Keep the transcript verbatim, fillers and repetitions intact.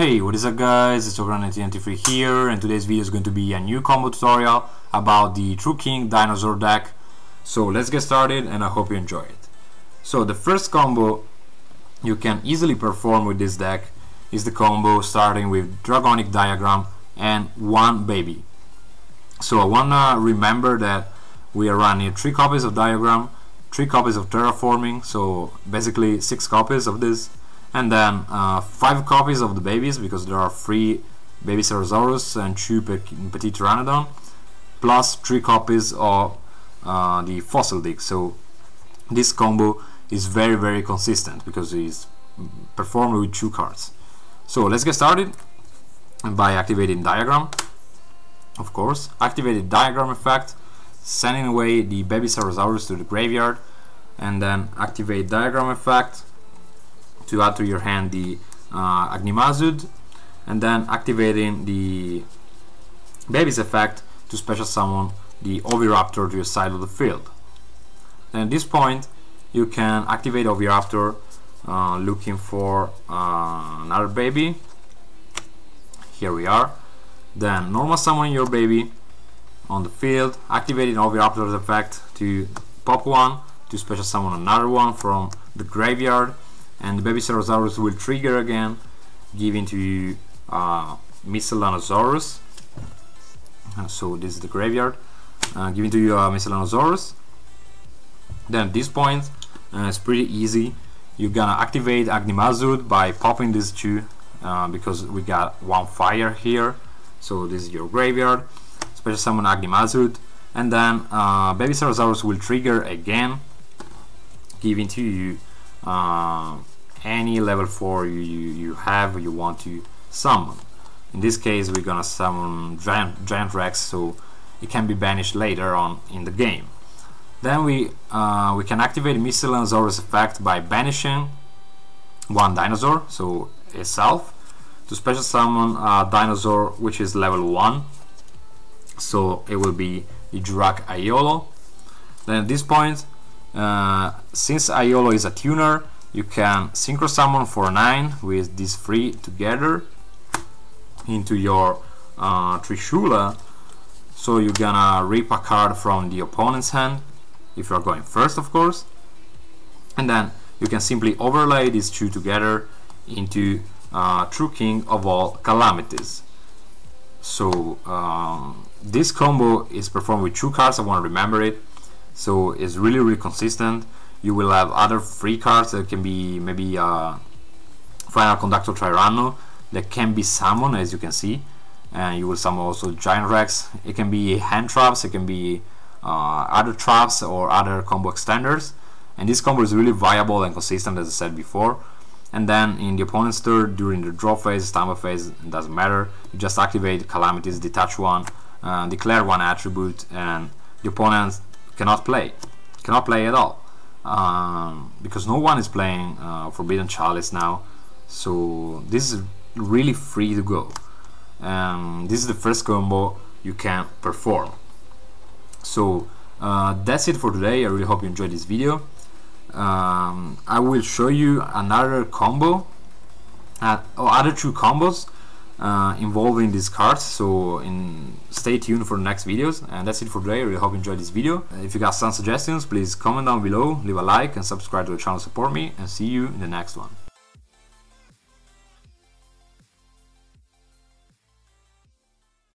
Hey, what is up guys, it's ocram nineteen ninety-three here, and today's video is going to be a new combo tutorial about the True King Dinosaur deck. So let's get started and I hope you enjoy it. So the first combo you can easily perform with this deck is the combo starting with Dragonic Diagram and one Baby. So I wanna remember that we are running three copies of Diagram, three copies of Terraforming, so basically six copies of this, and then uh, five copies of the babies, because there are three Baby Ceratosaurus and two Petit Tyrannodon, plus three copies of uh, the Fossil Dig. So this combo is very very consistent because it's performed with two cards. So let's get started by activating Diagram, of course. Activate the Diagram effect, sending away the Baby Ceratosaurus to the graveyard, and then activate Diagram effect to add to your hand the uh, Agnimazud, and then activating the Baby's effect to special summon the Oviraptor to your side of the field. Then at this point you can activate Oviraptor uh, looking for uh, another Baby. Here we are. Then normal summon your Baby on the field, activating Oviraptor's effect to pop one to special summon another one from the graveyard, and the Baby Ceratosaurus will trigger again, giving to you uh, Miscellaneousaurus. Uh, so this is the graveyard, uh, giving to you uh, Miscellaneousaurus. Then at this point, uh, it's pretty easy. You're gonna activate Agnimazud by popping these two, uh, because we got one fire here. So this is your graveyard, special summon Agnimazud, and then uh, Baby Ceratosaurus will trigger again, giving to you Uh, any level four you, you, you have you want to summon. In this case we're gonna summon Giant, Giant Rex, so it can be banished later on in the game. Then we uh, we can activate Miscellaneousaurus effect by banishing one dinosaur, so itself, to special summon a dinosaur which is level one, so it will be the Jurrac Aeolo. Then at this point, Uh, since Aeolo is a tuner, you can synchro summon for nine with these three together into your uh, Trishula, so you're gonna rip a card from the opponent's hand if you're going first, of course, and then you can simply overlay these two together into uh, True King of all Calamities. So um, this combo is performed with two cards, I want to remember it. So it's really really consistent. You will have other free cards that can be maybe uh, Final Conductor Tyranno that can be summoned, as you can see, and you will summon also Giant Rex. It can be hand traps, it can be uh, other traps or other combo extenders, and this combo is really viable and consistent, as I said before. And then in the opponent's turn, during the draw phase, stamina phase, it doesn't matter, you just activate Calamities, detach one, uh, declare one attribute, and the opponent cannot play, cannot play at all, um, because no one is playing uh, Forbidden Chalice now, so this is really free to go. Um, this is the first combo you can perform. So uh, that's it for today. I really hope you enjoyed this video. Um, I will show you another combo, uh, or other two combos Uh, involving these cards, so in, stay tuned for the next videos. And that's it for today. I really hope you enjoyed this video. If you got some suggestions, please comment down below, leave a like and subscribe to the channel to support me, and see you in the next one.